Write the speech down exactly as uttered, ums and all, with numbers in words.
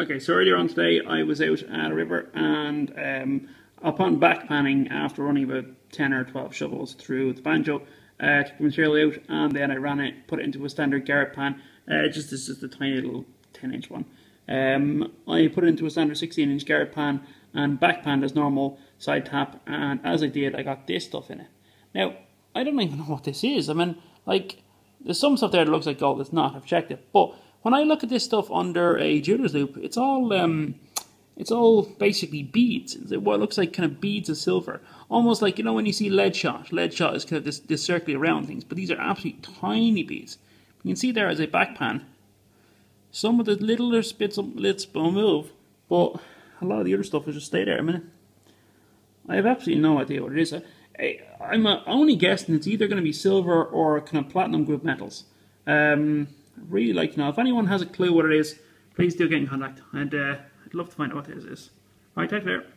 Okay, so earlier on today I was out at a river and um, upon back panning after running about ten or twelve shovels through the banjo, uh, took the material out and then I ran it, put it into a standard garret pan. Uh, just this is the tiny little ten inch one. Um, I put it into a standard sixteen inch garret pan and back panned as normal, side tap, and as I did I got this stuff in it. Now, I don't even know what this is. I mean, like, there's some stuff there that looks like gold, it's not, I've checked it, but when I look at this stuff under a jeweler's loop, it's all um, it's all basically beads. It's what looks like kind of beads of silver. Almost like, you know, when you see lead shot. Lead shot is kind of this, this circling around things, but these are absolutely tiny beads. You can see there as a back pan, some of the littler bits will move, but a lot of the other stuff will just stay there. I mean, I have absolutely no idea what it is. I, I, I'm uh, only guessing it's either going to be silver or kind of platinum group metals. Um... Really like to know. If anyone has a clue what it is, please do get in contact, and uh, I'd love to find out what it is. Alright, take care.